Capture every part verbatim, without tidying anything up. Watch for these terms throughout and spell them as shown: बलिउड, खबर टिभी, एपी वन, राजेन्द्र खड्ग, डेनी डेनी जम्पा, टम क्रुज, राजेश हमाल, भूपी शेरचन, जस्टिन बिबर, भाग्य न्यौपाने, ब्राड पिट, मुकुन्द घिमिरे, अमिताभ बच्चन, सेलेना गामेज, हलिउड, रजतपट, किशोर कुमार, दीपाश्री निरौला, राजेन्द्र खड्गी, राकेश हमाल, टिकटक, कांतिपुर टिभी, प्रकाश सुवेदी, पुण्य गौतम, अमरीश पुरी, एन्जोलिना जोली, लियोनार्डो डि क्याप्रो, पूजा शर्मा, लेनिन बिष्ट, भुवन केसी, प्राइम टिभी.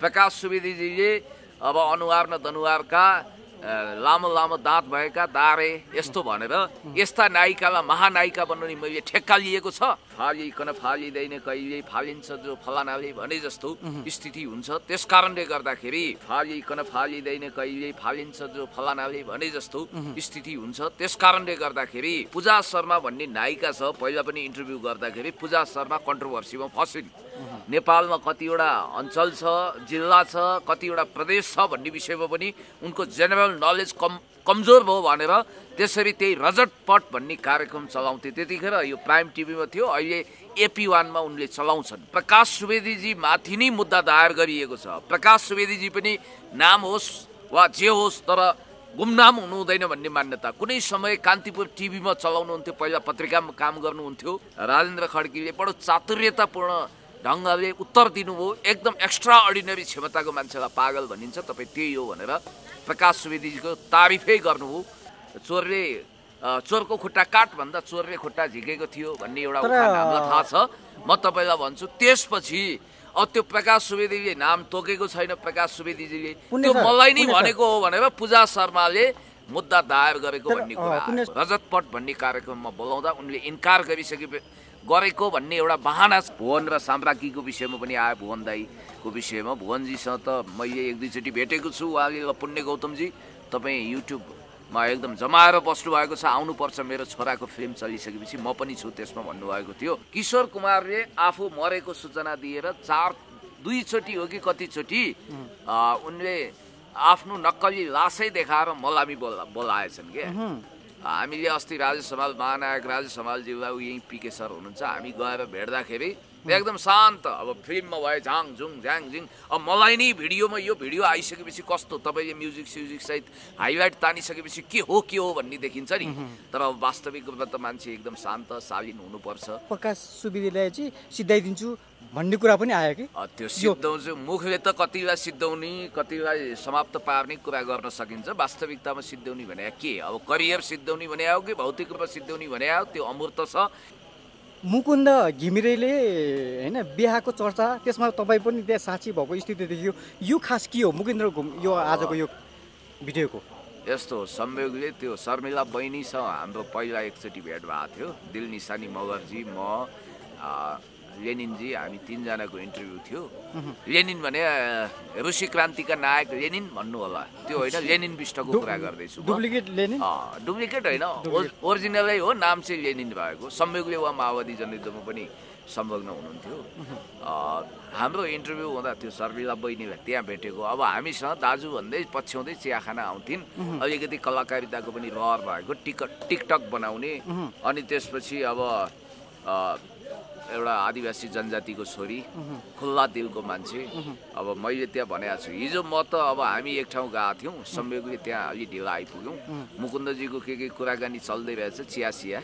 प्रकाश सुवेदी जीले अब अनुहार न धनुहार का लामो लामो दाँत भएका दारे यस्तो भनेर यस्ता नायिकालाई महानायिका बनाउने मैले ठेक्का लिएको छ। फालिकन फालिँदैन कहिले फालिन्छ जो फलानाले भने जस्तो स्थिति हुन्छ। त्यस कारणले गर्दाखेरि फालिकन फालिँदैन कहिले फालिन्छ जो फलानाले भने जस्तो स्थिति हुन्छ। त्यस कारणले गर्दाखेरि पूजा शर्मा भन्ने नायिका छ। पहिला पनि इन्टरभ्यू गर्दाखेरि पूजा शर्मा कन्ट्रोभर्सीमा फसिन्। नेपालमा कतिवटा अञ्चल छ, जिल्ला छ, कतिवटा प्रदेश छ भन्ने विषयमा पनि उनको जेनरल नलेज कम कमजोर भयो भनेर त्यसरी त्यही रजतपट भन्ने कार्यक्रम चलाउँथे। त्यतिखेर यो प्राइम टिभीमा थियो, अहिले एपी वनमा उनले चलाउँछन्। प्रकाश सुवेदीजी माथि नै मुद्दा दायर गरिएको छ। प्रकाश सुवेदीजी पनि नाम होस् वा जे होस् तर गुमनाम हुनुहुँदैन भन्ने मान्यता कुनै समय कांतिपुर टिभीमा चलाउनुहुन्थ्यो। पहिला पत्रिकामा काम गर्नुहुन्थ्यो। राजेन्द्र खड्गले बडो चातुर्यतापूर्ण ढङ्गले उत्तर दिनुभयो। एकदम एक्स्ट्रा अर्डिनरी क्षमताको मान्छेलाई पागल भनिन्छ, तपाईँ त्यही हो भनेर प्रकाश सुवेदीजीको तारिफै गर्नुभयो। चोरले चोरको खुट्टा काट भन्दा चोरले खुट्टा झिकेको थियो भन्ने एउटा उखान हामीलाई थाहा छ। म तपाईँलाई भन्छु त्यसपछि अब त्यो प्रकाश सुवेदीजीले नाम तोकेको छैन। प्रकाश सुवेदीजीले त्यो मलाई नै भनेको हो भनेर पूजा शर्माले मुद्दा दायर गरेको भन्ने कुरा रजतपट भन्ने कार्यक्रममा बोलाउँदा उनले इन्कार गरिसकेपछि गरेको भन्ने एउटा बहाना। भुवन र साम्राज्ञीको विषयमा पनि आयो। भुवन दाईको विषयमा भुवनजीसँग त मैले एक दुईचोटि भेटेको छु। उहाँले पुण्य गौतमजी तपाईँ युट्युबमा एकदम जमाएर बस्नु भएको छ, आउनुपर्छ, मेरो छोराको फिल्म चलिसकेपछि म पनि छु त्यसमा भन्नुभएको थियो। किशोर कुमारले आफू मरेको सूचना दिएर चार दुईचोटि हो कि कतिचोटि उनले आफ्नो नक्कली लासै देखाएर मलामी बोला बोलाएछन् क्या। हामीले अस्ति राजेश हमाल महानायक राजेश हमालजीलाई यहीँ पिके सर हुनुहुन्छ, हामी गएर भेट्दाखेरि एकदम शान्त। अब फिल्ममा भयो झाङ झुङ झाङ झिङ। अब मलाई नै भिडियोमा यो भिडियो आइसकेपछि कस्तो तपाईँले म्युजिक स्युजिक सहित हाइलाइट तानिसकेपछि के हो के हो भन्ने देखिन्छ नि। तर अब वास्तविक रूपमा त मान्छे एकदम शान्त शालीन हुनुपर्छ। प्रकाश सुवेदीलाई चाहिँ सिद्धाइदिन्छु भन्ने कुरा पनि आयो कि त्यो सिद्धाउँछु। मुखले त कतिलाई सिद्धाउने कतिलाई समाप्त पार्ने कुरा गर्न सकिन्छ। वास्तविकतामा सिद्धाउने भने के? अब करियर सिद्धाउने भने आयो कि भौतिक रूपमा सिद्धाउने भने आयो त्यो अमूर्त छ। मुकुन्द घिमिरेले हैन बिहाको चर्चा त्यसमा तपाईँ पनि त्यहाँ साक्षी भएको स्थिति देखियो। यो खास के हो मुकुन्द घिमिरे यो आजको यो भिडियोको? यस्तो संयोगले त्यो शर्मिला बहिनीसँग हाम्रो पहिला एकचोटि भेट भएको थियो। दिल निशानी मगरजी म लेनिनजी हामी तीनजनाको इन्टरभ्यू थियो। लेनिन भने रुसी क्रान्तिका नायक लेनिन भन्नु होला, त्यो होइन। लेनिन बिष्टको कुरा गर्दैछु। Duplicate Lenin? डुप्लिकेट होइन, ओरिजिनलै हो। नाम चाहिँ लेनिन भएको। संयोगले उहाँ माओवादी जनयुद्धमा पनि संलग्न हुनुहुन्थ्यो। हाम्रो इन्टरभ्यू हुँदा त्यो शर्मिला बहिनीलाई त्यहाँ भेटेको। अब हामीसँग दाजु भन्दै पछ्याउँदै चियाखाना आउँथिन्। अलिकति कलाकारिताको पनि रहर भएको, टिकट टिकटक बनाउने, अनि त्यसपछि अब एउटा आदिवासी जनजातिको छोरी, खुल्ला दिलको मान्छे। अब मैले त्यहाँ भनेको छु हिजो म त अब हामी एक ठाउँ गएको थियौँ, संयोगले त्यहाँ अलि ढिला आइपुग्यौँ। मुकुन्दजीको के के कुराकानी चल्दै रहेछ, चिया सिया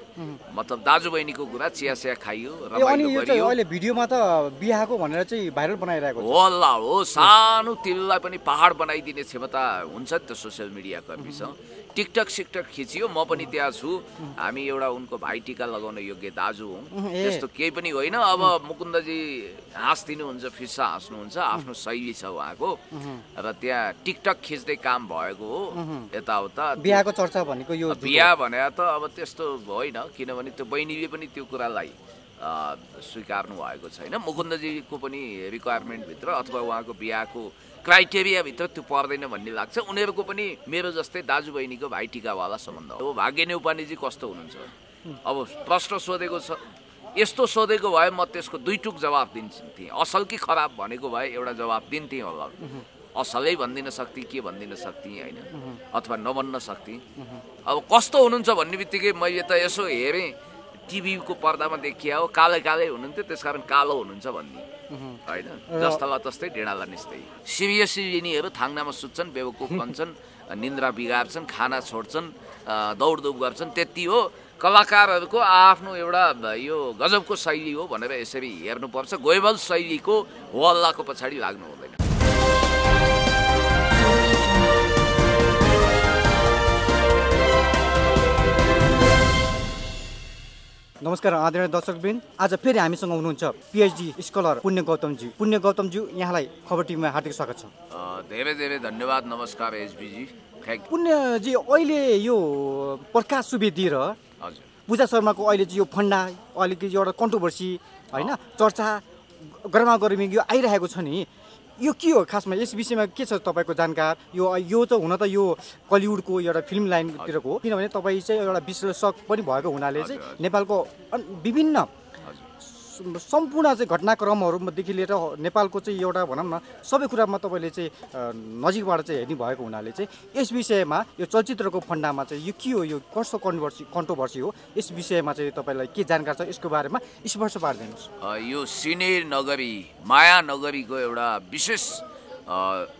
मतलब दाजु बहिनीको कुरा, चिया सिया खाइयो रमाइलो गरियो। अहिले भिडियोमा त बिहाको भनेर चाहिँ भाइरल बनाइरहेको हो। हल्ला हो सानो तिललाई पनि पहाड बनाइदिने क्षमता हुन्छ नि त सोसियल मिडिया कर्मीसँग। टिकटक सिकटक खिचियो, म पनि त्यहाँ छु। हामी एउटा उनको भाइ टिका लगाउन योग्य दाजु हौँ, त्यस्तो केही पनि होइन। अब मुकुन्दजी हाँस्दिनुहुन्छ, फिर्सा हाँस्नुहुन्छ, आफ्नो शैली छ उहाँको। र त्यहाँ टिकटक खिच्दै काम भएको हो यताउता। बिहाको चर्चा भनेको यो बिहा भने त अब त्यस्तो होइन, किनभने त्यो बहिनीले पनि त्यो कुरालाई स्वीकार्नु भएको छैन। मुकुन्दजीको पनि रिक्वायरमेन्टभित्र अथवा उहाँको बिहाको क्राइटेरियाभित्र त्यो पर्दैन भन्ने लाग्छ। उनीहरूको पनि मेरो जस्तै दाजु बहिनीको भाइ टिकावाला सम्बन्ध हो। भाग्य न्यौपानेजी कस्तो हुनुहुन्छ? अब प्रश्न सोधेको छ, यस्तो सोधेको भए म त्यसको दुई टुक जवाब दिन्थेँ। असल कि खराब भनेको भए एउटा जवाब दिन्थेँ होला। असलै भनिदिन सक्थेँ, के भनिदिन सक्थेँ होइन, अथवा नभन्न सक्थेँ। अब कस्तो हुनुहुन्छ भन्ने बित्तिकै मैले त यसो हेरेँ, टिभीको पर्दामा देखिया हो, कालै कालै हुनुहुन्थ्यो, त्यसकारण कालो हुनुहुन्छ भन्ने होइन। जस्तालाई तस्तै ढेँडालाई निस्तै। सिरियसली लिनेहरू थाङ्नामा सुत्छन्, बेवकुफ बन्छन्, निन्द्रा बिगार्छन्, खाना छोड्छन्, दौडधुप गर्छन्, त्यति हो। कलाकारहरूको आफ्नो एउटा यो गजबको शैली हो भनेर यसरी हेर्नुपर्छ। गोयबल शैलीको हल्लाको पछाडि लाग्नु हुँदैन। नमस्कार आदरणीय दर्शकबिन, आज फेरि हामीसँग हुनुहुन्छ पीएचडी स्कलर पुण्य गौतम जी। पुण्य गौतम जी, यहाँलाई खबर टिभीमा हार्दिक स्वागत छ। धेरै धेरै धन्यवाद। नमस्कार एसबी जी। पुण्य जी, अहिले यो प्रकाश सुवेदी र पूजा शर्माको अहिले चाहिँ यो फन्डा अलिकति एउटा कन्ट्रोभर्सी हैन, चर्चा गर्मागर्मी यो आइरहेको छ नि, यो के हो खासमा? यस विषयमा के छ तपाईँको जानकार? यो यो त हुन त यो कलिउडको एउटा फिल्म लाइनतिरको हो, किनभने तपाईँ चाहिँ एउटा विश्लेषक पनि भएको हुनाले चाहिँ नेपालको विभिन्न सम्पूर्ण चाहिँ घटनाक्रमहरूदेखि लिएर नेपालको चाहिँ एउटा भनौँ न सबै कुरामा तपाईँले चाहिँ नजिकबाट चाहिँ हेर्ने भएको हुनाले चाहिँ यस विषयमा, यो चलचित्रको फन्डामा चाहिँ यो के हो, यो कस्तो कन्भर्सी कन्ट्रोभर्सी हो, यस विषयमा चाहिँ तपाईँलाई के जानकार छ? यसको बारेमा स्पर्श पारिदिनुहोस्। यो सिने नगरी, माया नगरीको एउटा विशेष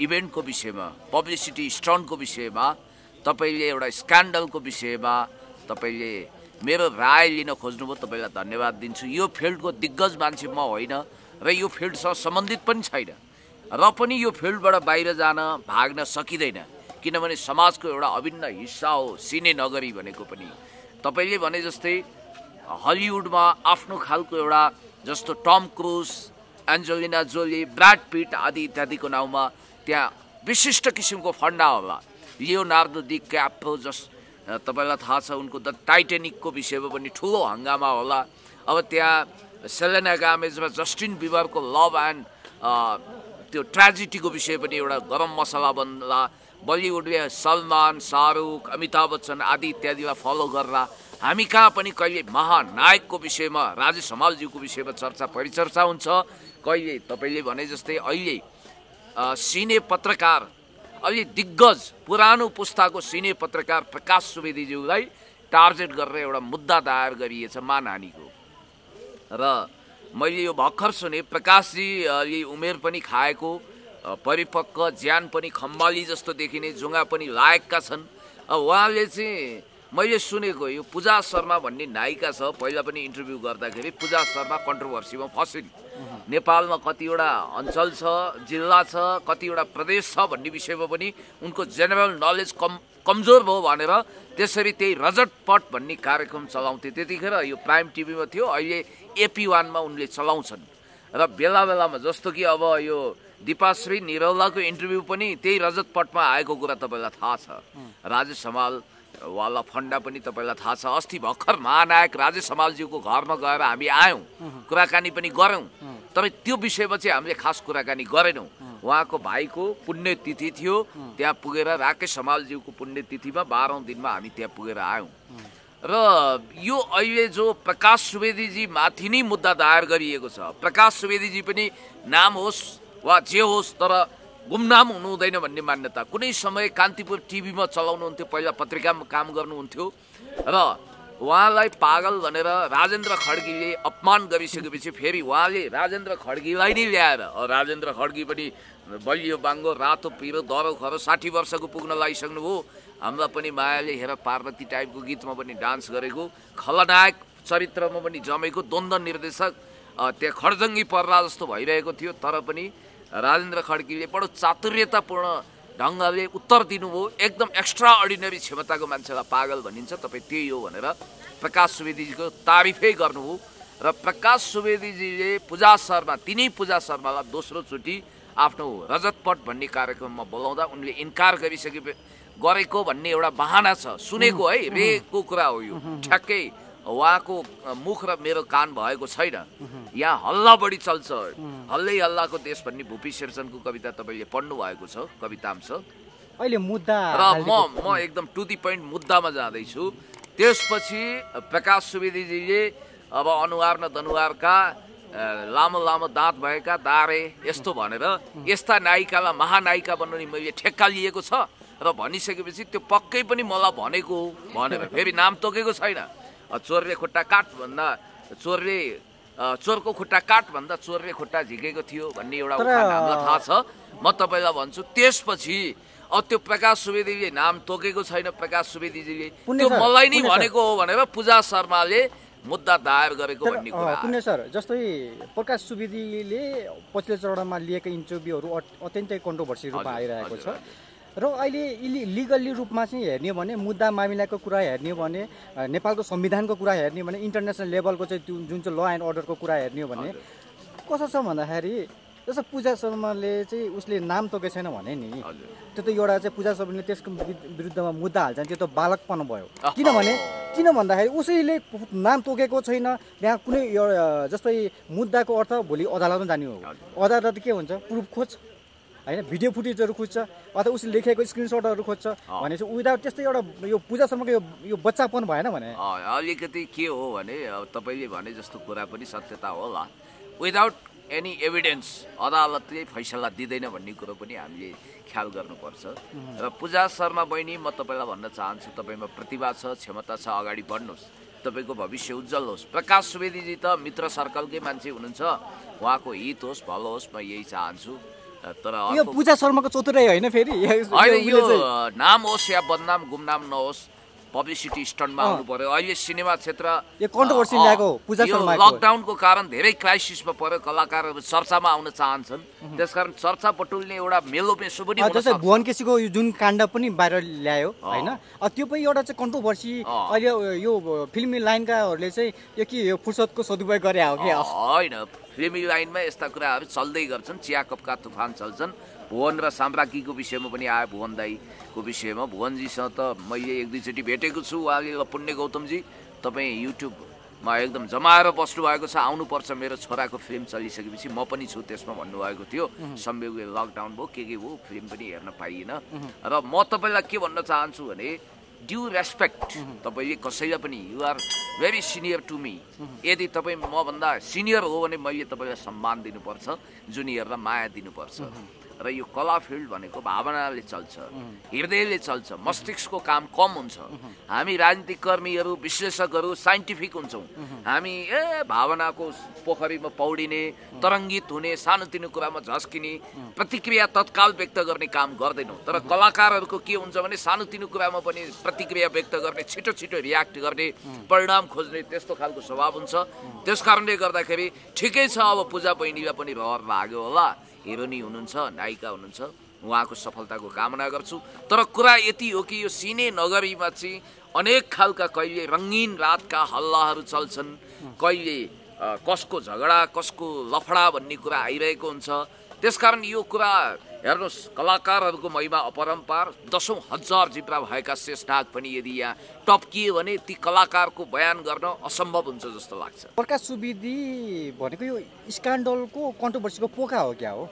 इभेन्टको विषयमा, पब्लिसिटी स्टन्टको विषयमा, तपाईँले एउटा स्क्यान्डलको विषयमा तपाईँले मेरो राय लिन खोज्नुभयो, तपाईँलाई धन्यवाद दिन्छु। यो फिल्डको दिग्गज मान्छे म होइन र यो फिल्डसँग सम्बन्धित पनि छैन, र पनि यो फिल्डबाट बाहिर जान भाग्न सकिँदैन, किनभने समाजको एउटा अभिन्न हिस्सा हो सिने नगरी भनेको पनि। तपाईँले भने जस्तै हलिउडमा आफ्नो खालको एउटा, जस्तो टम क्रुज, एन्जोलिना जोली, ब्राड पिट आदि इत्यादिको नाउँमा त्यहाँ विशिष्ट किसिमको फन्डा होला। लियोनार्डो डि क्याप्रो, जस तपाईलाई थाहा छ, उनको द टाइटेनिकको विषयमा पनि ठुलो हङ्गामा होला। अब त्यहाँ सेलेना गामेजमा जस्टिन बिबरको लभ एन्ड त्यो ट्रेजिडीको विषय पनि एउटा गरम मसला बन्ला। बलिउडले सलमान, शाहरुख, अमिताभ बच्चन आदि इत्यादिलाई फलो गर्दा हामी कहाँ पनि कहिले महानायकको विषयमा, राजेश हमालज्यूको विषयमा चर्चा परिचर्चा हुन्छ, कहिले तपाईँले भने जस्तै अहिले सिने पत्रकार, अलि दिग्गज पुरानो पुस्ताको सिने पत्रकार प्रकाश सुवेदीज्यूलाई टार्गेट गरेर एउटा मुद्दा दायर गरिएछ मानहानिको। र मैले यो भर्खर सुने, प्रकाशजीले उमेर पनि खाएको, परिपक्व, ज्यान पनि खम्बाली जस्तो देखिने, जुङ्गा पनि लायकका छन्। अब उहाँले चाहिँ, मैले सुनेको यो पूजा शर्मा भन्ने नायिका छ, पहिला पनि इन्टरभ्यू गर्दाखेरि पूजा शर्मा कन्ट्रोभर्सीमा फँसिन्। नेपालमा कतिवटा अञ्चल छ, जिल्ला छ, कतिवटा प्रदेश छ भन्ने विषयमा पनि उनको जेनरल नलेज कम कमजोर भयो भनेर त्यसरी त्यही रजतपट भन्ने कार्यक्रम चलाउँथे। त्यतिखेर यो प्राइम टिभीमा थियो, अहिले एपी वनमा उनले चलाउँछन्। र बेला बेलामा जस्तो कि अब यो दीपाश्री निरौलाको इन्टरभ्यू पनि त्यही रजतपटमा आएको कुरा तपाईँलाई थाहा छ। राजेश हमाल वाला फन्डा पनि तपाईँलाई थाहा छ। अस्ति भर्खर महानायक राजेश हमालज्यूको घरमा गएर हामी आयौँ, कुराकानी पनि गऱ्यौँ, तर त्यो विषयमा चाहिँ हामीले खास कुराकानी गरेनौँ। उहाँको भाइको पुण्यतिथि थियो, त्यहाँ पुगेर राकेश हमालज्यूको पुण्यतिथिमा बाह्रौँ दिनमा हामी त्यहाँ पुगेर आयौँ। र यो अहिले जो प्रकाश सुवेदीजी माथि नै मुद्दा दायर गरिएको छ, प्रकाश सुवेदीजी पनि नाम होस् वा जे होस् तर गुमनाम हुनु हुँदैन भन्ने मान्यता। कुनै समय कांतिपुर टिभीमा चलाउनुहुन्थ्यो, पहिला पत्रिकामा काम गर्नुहुन्थ्यो, र उहाँलाई पागल भनेर राजेन्द्र खड्गीले अपमान गरिसकेपछि फेरि उहाँले राजेन्द्र खड्गीलाई नै ल्याएर, राजेन्द्र खड्गी पनि बलियो बाङ्गो, रातो पिरो, दरो खरो, साठी वर्षको पुग्न लागिसक्नुभयो। हामीलाई पनि मायाले हेर पार्वती टाइपको गीतमा पनि डान्स गरेको, खलनायक चरित्रमा पनि जमेको, द्वन्द निर्देशक त्यहाँ खड्जङ्गी पर्ला जस्तो भइरहेको थियो, तर पनि राजेन्द्र खड्गीले बडो चातुर्यतापूर्ण ढङ्गले उत्तर दिनुभयो। एकदम एक्स्ट्रा अर्डिनरी क्षमताको मान्छेलाई पागल भनिन्छ, तपाईँ त्यही हो भनेर प्रकाश सुवेदीजीको तारिफै गर्नुभयो। र प्रकाश सुवेदीजीले पूजा शर्मा, तिनै पूजा शर्मालाई दोस्रोचोटि आफ्नो रजतपट भन्ने कार्यक्रममा बोलाउँदा उनले इन्कार गरिसके गरेको भन्ने एउटा बहाना छ, सुनेको है, रेको कुरा हो यो, ठ्याक्कै उहाँको मुख र मेरो कान भएको छैन। यहाँ हल्ला बढी चल्छ, हल्लै हल्लाको देश भन्ने भूपी शेरचनको कविता तपाईँले पढ्नु भएको छ, कवितांश। अहिले मुद्दा र म म एकदम टु दी पोइन्ट मुद्दामा जाँदैछु। त्यसपछि प्रकाश सुवेदीजीले अब अनुहार न दनुहारका, लामो लामो दाँत भएका दारे यस्तो भनेर यस्ता नायिकालाई महानायिका बनाउने मैले ठेक्का लिएको छ र भनिसकेपछि त्यो पक्कै पनि मलाई भनेको हो भनेर फेरि नाम तोकेको छैन। चोरले खुट्टा काट भन्दा चोरले चोरको खुट्टा काट भन्दा चोरले खुट्टा झिकेको थियो भन्ने एउटा उखान थाहा छ, म तपाईँलाई भन्छु। त्यसपछि अब त्यो प्रकाश सुवेदीजीले नाम तोकेको छैन, प्रकाश सुवेदीजीले त्यो मलाई नै भनेको हो भनेर पूजा शर्माले मुद्दा दायर गरेको भन्ने कुरा। पुण्य सर, जस्तै प्रकाश सुवेदीले पछिल्लो चरणमा लिएका इन्टरभ्यूहरू अत्यन्तै कन्ट्रोभर्सी रूपमा आइरहेको छ, र अहिले इलि लिगल्ली रूपमा चाहिँ हेर्ने भने मुद्दा मामिलाको कुरा हेर्ने भने नेपालको संविधानको कुरा हेर्ने भने इन्टरनेसनल लेभलको चाहिँ जुन चाहिँ ल एन्ड अर्डरको कुरा हेर्ने हो भने कसो छ भन्दाखेरि जस्तो पूजा शर्माले चाहिँ उसले नाम तोकेको छैन भने नि त्यो त एउटा चाहिँ पूजा शर्माले त्यसको विरुद्धमा मुद्दा हाल्छ त्यो त बालकपन भयो। किनभने किन भन्दाखेरि उसैले नाम तोकेको छैन त्यहाँ कुनै जस्तै मुद्दाको अर्थ भोलि अदालतमा जाने हो अदालत के हुन्छ प्रुफ खोज हैन भिडियो फुटेजहरु खोज्छ अथवा उसले लेखेको स्क्रिनशटहरु खोज्छ भनेपछि उदाहरण त्यस्तै एउटा यो पूजा शर्माको यो यो बच्चापन भएन भने अलिकति के हो भने तपाईले भने जस्तो कुरा पनि सत्यता होला विदाउट एनी एभिडेन्स अदालतले फैसला दिदैन भन्ने कुरा पनि हामीले ख्याल गर्नुपर्छ। र पूजा शर्मा बहिनी म तपाईलाई भन्न चाहन्छु तपाईमा प्रतिभा छ क्षमता छ अगाडि बढ्नुस् तपाईको भविष्य उज्जवल होस्। प्रकाश सुवेदीजी त मित्र सर्कलकै मान्छे हुनुहुन्छ उहाँको हित होस् भलो होस् म यही चाहन्छु। तर यो पूजा शर्माको चतुराई होइन फेरि यो नाम होस् या बदनाम गुमनाम नहोस् पब्लिसिटी स्टन्टमा आउनु पर्यो। अहिले सिनेमा क्षेत्र यो कन्ट्रोभर्सी ल्याएको पूजा शर्मा लकडाउनको कारण धेरै क्राइसिसमा पर्यो कलाकारहरू चर्चामा आउन चाहन्छन् त्यसकारण चर्चा बटुल्ने एउटा मेलो पेसो पनि हो। जस्तै भुवन केसीको यो जुन काण्ड पनि बाहिर ल्यायो हैन त्यो पनि एउटा चाहिँ कन्ट्रोभर्सी अहिले यो फिल्मी लाइनकाहरूले चाहिँ यो के यो फुर्सदको सदुपयोग गरे हो के हैन फिल्मी लाइनमा यस्ता कुराहरू चल्दै गर्छन् चिया कपका तुफान चल्छन्। भुवन र साम्राज्ञीको विषयमा पनि आयो भुवन दाईको विषयमा भुवनजीसँग त मैले एक दुईचोटि भेटेको छु उहाँले पुण्य गौतमजी तपाईँ युट्युबमा एकदम जमाएर बस्नुभएको छ आउनुपर्छ मेरो छोराको फिल्म चलिसकेपछि म पनि छु त्यसमा भन्नुभएको थियो संयोगले लकडाउन भयो के के भयो फिल्म पनि हेर्न पाइएन। र म तपाईँलाई के भन्न चाहन्छु भने ड्यू रेस्पेक्ट तपाईले कसैलाई पनि you are very senior to me यदि तपाईँ मभन्दा सिनियर हो भने मैले तपाईँलाई सम्मान दिनुपर्छ जुनियरलाई माया दिनुपर्छ। र यो कला फिल्ड भनेको भावनाले चल्छ हृदयले चल्छ मस्तिष्कको काम कम हुन्छ। हामी राजनीतिक कर्मीहरू विश्लेषकहरू साइन्टिफिक हुन्छौँ हामी ए भावनाको पोखरीमा पौडिने तरङ्गित हुने सानोतिनो कुरामा झस्किने प्रतिक्रिया तत्काल व्यक्त गर्ने काम गर्दैनौँ। तर कलाकारहरूको के हुन्छ भने सानोतिनो कुरामा पनि प्रतिक्रिया व्यक्त गर्ने छिटो छिटो रियाक्ट गर्ने परिणाम खोज्ने त्यस्तो खालको स्वभाव हुन्छ। त्यस कारणले गर्दाखेरि ठिकै छ अब पूजा बहिनीलाई पनि रहर लाग्यो होला हिरोनी हुनुहुन्छ नायिका हुनुहुन्छ उहाँको सफलताको कामना गर्छु। तर कुरा यति हो कि यो सिने नगरीमा चाहिँ अनेक खालका कहिले रङ्गीन रातका हल्लाहरू चल्छन् कहिले कसको झगडा कसको लफडा भन्ने कुरा आइरहेको हुन्छ। त्यसकारण यो कुरा हेर्नुहोस् कलाकारहरूको महिमा अपरम्पार दसौँ हजार जिब्रा भएका शेषनाग पनि यदि यहाँ टप्किए भने ती कलाकारको बयान गर्न असम्भव हुन्छ जस्तो लाग्छ। प्रकाश सुवेदी भनेको यो स्क्यान्डलको कन्ट्रोभर्सीको पोका हो क्या हो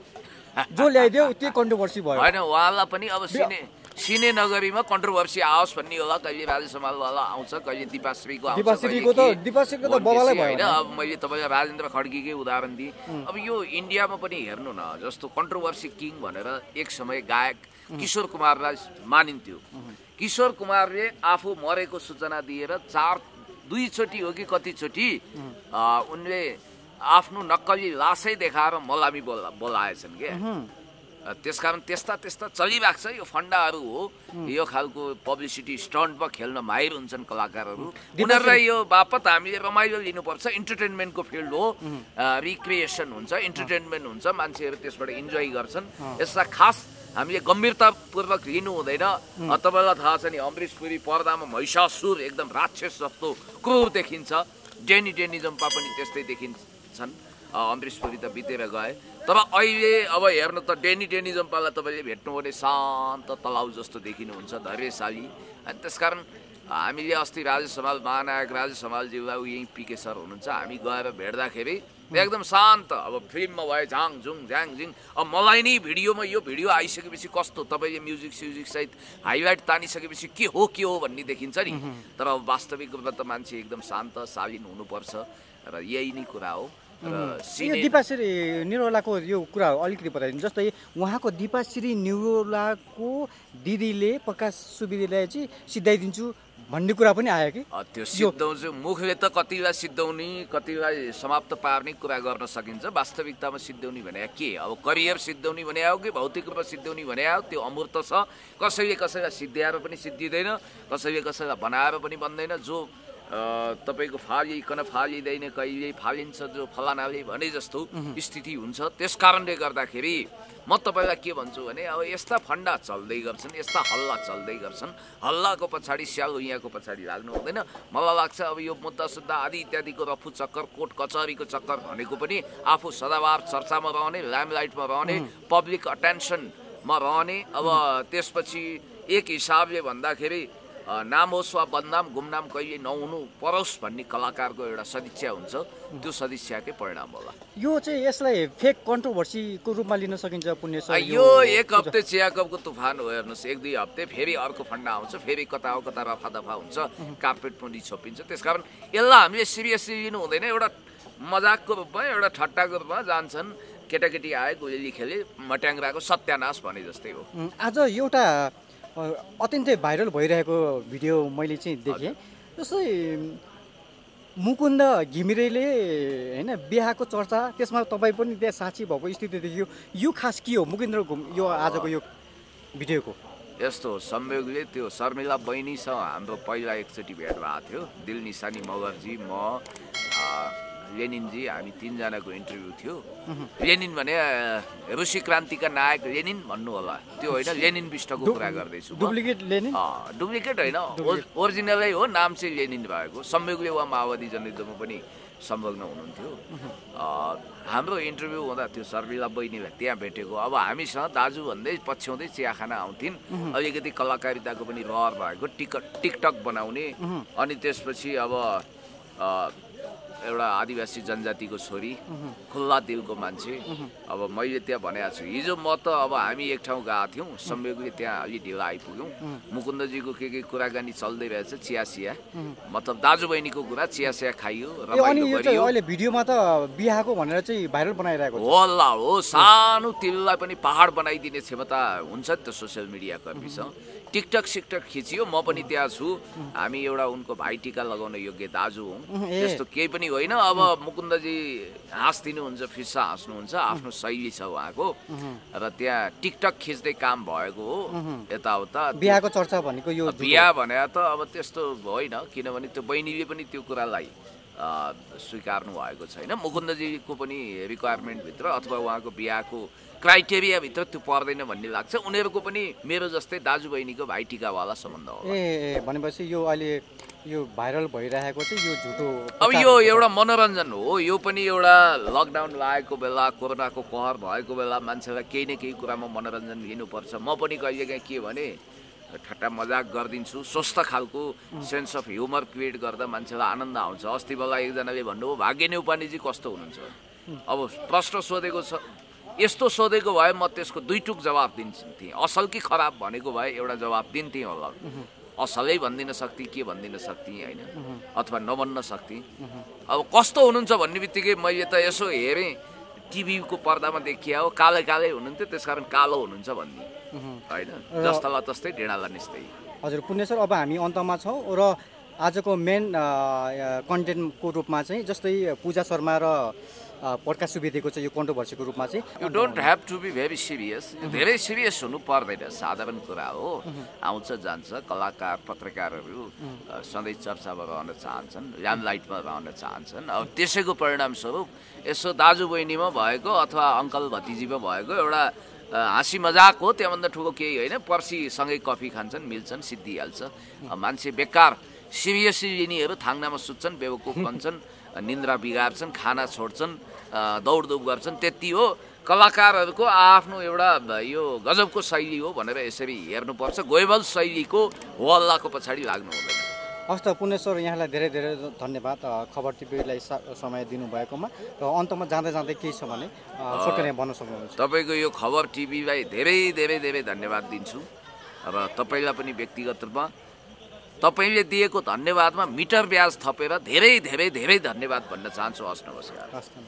जो ल्याइदियो त्यो कन्ट्रोभर्सी भयो होइन उहाँलाई पनि अब सिने सिने नगरीमा कन्ट्रोभर्सी आओस् भन्ने होला कहिले राजेश हमाल आउँछ कहिले दीपाश्रीको दीपाश्रीको त दीपाश्रीको त बवालै भयो हैन। अब मैले तपाईलाई राजेन्द्र खड्गीकै उदाहरण दिएँ। अब यो इन्डियामा पनि हेर्नु न जस्तो कन्ट्रोभर्सी किङ भनेर एक समय गायक किशोर कुमारलाई मानिन्थ्यो। किशोर कुमारले आफू मरेको सूचना दिएर चार दुईचोटि हो कि कतिचोटि उनले आफ्नो नक्कली लासै देखाएर मलामी बोला बोलाएछन् क्या त्यसकारण त्यस्ता त्यस्ता चलिरहेको छ यो फन्डाहरू हो यो खालको पब्लिसिटी स्टन्टमा खेल्न माहिर हुन्छन् कलाकारहरू उनीहरूलाई यो बापत हामीले रमाइलो लिनुपर्छ। इन्टरटेनमेन्टको फिल्ड हो रिक्रिएसन हुन्छ इन्टरटेनमेन्ट हुन्छ मान्छेहरू त्यसबाट इन्जोय गर्छन् यसलाई खास हामीले गम्भीरतापूर्वक लिनु हुँदैन। तपाईँलाई थाहा छ नि अमरीश पुरी पर्दामा महिषासुर एकदम राक्षस जस्तो क्रूर देखिन्छ डेनी डेनी जम्पा पनि त्यस्तै देखिन्छन् अमरीश पुरी त बितेर गए। तर अहिले अब हेर्नु त डेनी डेनी जम्पालाई तपाईँले भेट्नुहुने शान्त तलाउ जस्तो देखिनुहुन्छ धैर्यशाली अनि त्यसकारण हामीले अस्ति राजेश हमाल महानायक राजेश हमालज्यूलाई यहीँ पिके सर हुनुहुन्छ हामी गएर भेट्दाखेरि एकदम शान्त अब फिल्ममा भयो झाङ झुङ झ्याङ झिङ अब मलाई नै भिडियोमा यो भिडियो आइसकेपछि कस्तो तपाईँले म्युजिक स्युजिक सहित हाइलाइट तानिसकेपछि के हो के हो भन्ने देखिन्छ नि तर अब वास्तविक रूपमा त मान्छे एकदम शान्त शालीन हुनुपर्छ र यही नै कुरा हो। यो दीपाश्री निरौलाको यो कुरा अलिकति बताइदिनु जस्तै उहाँको दीपाश्री निरौलाको दिदीले प्रकाश सुवेदीलाई चाहिँ सिद्धाइदिन्छु भन्ने कुरा पनि आयो कि त्यो सिद्धाउँछु मुखले त कतिलाई सिद्धाउने कतिलाई समाप्त पार्ने कुरा गर्न सकिन्छ वास्तविकतामा सिद्धाउने भने के अब करियर सिद्धाउने भने आयो कि भौतिक रूपमा सिद्धाउने भने आयो त्यो अमूर्त छ। कसैले कसैलाई सिद्ध्याएर पनि सिद्धिँदैन कसैले कसैलाई बनाएर पनि बन्दैन जो तपाईको फार्यै कन फार्दैन कहिल्यै फालिन्छ जो फलानाले भने जस्तो स्थिति हुन्छ। त्यसकारणले गर्दाखेरि म तपाईलाई के भन्छु भने अब यस्ता फन्डा चल्दै गर्छन्, यस्ता हल्ला चल्दै गर्छन्, हल्लाको पछाडि स्याउ यहाँको पछाडि लाग्नु हुँदैन। मलाई लाग्छ अब यो मुद्दा सुद्धा आदि इत्यादिको रफु चक्कर, कोर्ट कचहरीको चक्कर भनेको पनि आफू सदाबार चर्चामा रहने, ल्याम्पलाइटमा रहने, पब्लिक अटेन्सनमा रहने, अब त्यसपछि एक हिसाबले भन्दाखेरि नाम होस् वा बदनाम, गुमनाम कहिले नहुनु परोस् भन्ने कलाकारको एउटा सदिच्छा हुन्छ। त्यो सदिच्छाकै परिणाम होला। यो चाहिँ यसलाई फेक कन्ट्रोभर्सीको रूपमा लिन सकिन्छ पुण्य सर। यो एक हप्ते चियाकपको तुफान हो, हेर्नुहोस्, एक दुई हप्ते फेरि अर्को फन्डा आउँछ, फेरि कता हो कता रफा दफा हुन्छ, कार्पेट पनि छोपिन्छ। त्यसकारण यसलाई हामीले सिरियसली लिनु हुँदैन। एउटा मजाकको रूपमा, एउटा ठट्टाको रूपमा जान्छन्। केटाकेटी आए गोली खेले मट्याङ्ग्राको सत्यानाश भने जस्तै हो। आज एउटा अत्यन्तै भाइरल भइरहेको भिडियो मैले चाहिँ देखेँ, जस्तै मुकुन्द घिमिरेले हैन बिहाको चर्चा, त्यसमा तपाई पनि त्यहाँ साक्षी भएको स्थिति देखियो। यो खास के हो मुकुन्द घिमिरे यो आजको यो भिडियोको? यस्तो संयोगले त्यो शर्मिला बहिनीसँग हाम्रो पहिला एकचोटि भेट भएको थियो। दिल निशानी मगरजी, म, लेनिनजी, हामी तीनजनाको इन्टरभ्यू थियो। लेनिन भने रुसी क्रान्तिका नायक लेनिन भन्नु होला, त्यो होइन, लेनिन बिष्टको कुरा गर्दैछु। Duplicate Lenin? डुप्लिकेट होइन, ओरिजिनलै हो, नाम चाहिँ लेनिन भएको। संयोगले उहाँ माओवादी जनयुद्धमा पनि संलग्न हुनुहुन्थ्यो। हाम्रो इन्टरभ्यू हुँदा त्यो शर्मिला बहिनीलाई त्यहाँ भेटेको। अब हामीसँग दाजु भन्दै पछ्याउँदै चियाखाना आउँथिन्। अलिकति कलाकारिताको पनि रहर भएको, टिकट टिकटक बनाउने, अनि त्यसपछि अब एउटा आदिवासी जनजातिको छोरी, खुल्ला दिलको मान्छे। अब मैले त्यहाँ भनेको छु, हिजो म त अब हामी एक ठाउँ गएको थियौँ, संयोगले त्यहाँ अलि ढिला आइपुग्यौँ। मुकुन्दजीको के के कुराकानी चल्दै रहेछ, चियासिया, मतलब दाजु बहिनीको कुरा, चियासिया खाइयो, रमाइलो गरियो। अहिले भिडियोमा त बिहाको भनेर चाहिँ भाइरल बनाइरहेको हो। हल्ला हो, सानो तिललाई पनि पहाड बनाइदिने क्षमता हुन्छ नि त सोसियल मिडिया कर्मीसँग। टिकटक सिकटक खिचियो, म पनि त्यहाँ छु। हामी एउटा उनको भाइ टिका लगाउन योग्य दाजु हौँ, त्यस्तो केही पनि होइन। अब मुकुन्दजी हाँस्दिनुहुन्छ, फिस्सा हाँस्नुहुन्छ, आफ्नो शैली छ उहाँको, र त्यहाँ टिकटक खिच्दै काम भएको हो। यताउता बिहाको चर्चा भनेको यो बिहा भने त अब त्यस्तो होइन, किनभने त्यो बहिनीले पनि त्यो कुरालाई स्वीकार्नु भएको छैन। मुकुन्दजीको पनि रिक्वायरमेन्टभित्र अथवा उहाँको बिहाको क्राइटेरियाभित्र त्यो पर्दैन भन्ने लाग्छ। उनीहरूको पनि मेरो जस्तै दाजु बहिनीको भाइ टिकावाला सम्बन्ध हो। ए, भनेपछि यो अहिले यो भाइरल भइरहेको चाहिँ यो झुटो। अब यो एउटा मनोरञ्जन हो। यो पनि एउटा लकडाउन लागेको बेला, कोरोनाको कहर भएको बेला मान्छेलाई केही न केही कुरामा मनोरञ्जन लिनुपर्छ। म पनि कहिलेकाहीँ के भने ठट्टा मजाक गरिदिन्छु, स्वस्थ खालको सेन्स अफ ह्युमर क्रिएट गर्दा मान्छेलाई आनन्द आउँछ। अस्ति बेला एकजनाले भन्नुभयो, भाग्य न्यौपानेजी कस्तो हुनुहुन्छ? अब प्रश्न सोधेको छ, यस्तो सोधेको भए म त्यसको दुई टुक जवाब दिन्थेँ। असल कि खराब भनेको भए एउटा जवाब दिन्थेँ होला। असलै भनिदिन सक्थेँ, के भनिदिन सक्थेँ, होइन, अथवा नभन्न सक्थेँ। अब कस्तो हुनुहुन्छ भन्ने बित्तिकै मैले त यसो हेरेँ, टिभीको पर्दामा देखिया हो, काले काले हुनुहुन्थ्यो, त्यसकारण कालो हुनुहुन्छ भन्ने होइन, जस्तालाई तस्तै ढेडालाई निस्तै। हजुर पुण्य सर, अब हामी अन्तमा छौँ र आजको मेन कन्टेन्टको रूपमा चाहिँ जस्तै पूजा शर्मा र प्रकाश सुवेदीको चाहिँ यो कन्ट्रोभर्सीको रूपमा चाहिँ you don't have to be very serious. धेरै सिरियस हुनु पर्दैन, साधारण कुरा हो, आउँछ जान्छ। कलाकार पत्रकारहरू सधैँ चर्चामा रहन चाहन्छन्, ल्याम्पलाइटमा रहन चाहन्छन्। अब त्यसैको परिणामस्वरूप यसो दाजु बहिनीमा भएको अथवा अङ्कल भतिजीमा भएको एउटा हाँसी मजाक हो, त्योभन्दा ठुलो केही होइन। पर्सि सँगै कफी खान्छन्, मिल्छन्, सिद्धिहाल्छ। मान्छे बेकार सिरियसली लिनेहरू थाङ्नामा सुत्छन्, बेवकुफ बन्छन्, निन्द्रा बिगार्छन्, खाना छोड्छन्, दौडधुप गर्छन्, त्यति हो। कलाकारहरूको आफ्नो एउटा यो गजबको शैली हो भनेर यसरी हेर्नुपर्छ, गोइबल शैलीको हल्लाको पछाडि लाग्नु हुँदैन। हस्त पुण्य सर, यहाँलाई धेरै धेरै धन्यवाद खबर टिभीलाई समय दिनुभएकोमा। र अन्तमा जाँदै जाँदै के छ भने छोटो भन्न सक्नुहुन्छ? तपाईँको यो खबर टिभीलाई धेरै धेरै धेरै धन्यवाद दिन्छु र तपाईँलाई पनि व्यक्तिगत रूपमा। तपाईँले दिएको धन्यवादमा मिटर ब्याज थपेर धेरै धेरै धेरै धन्यवाद भन्न चाहन्छु। हस्, नमस्कार।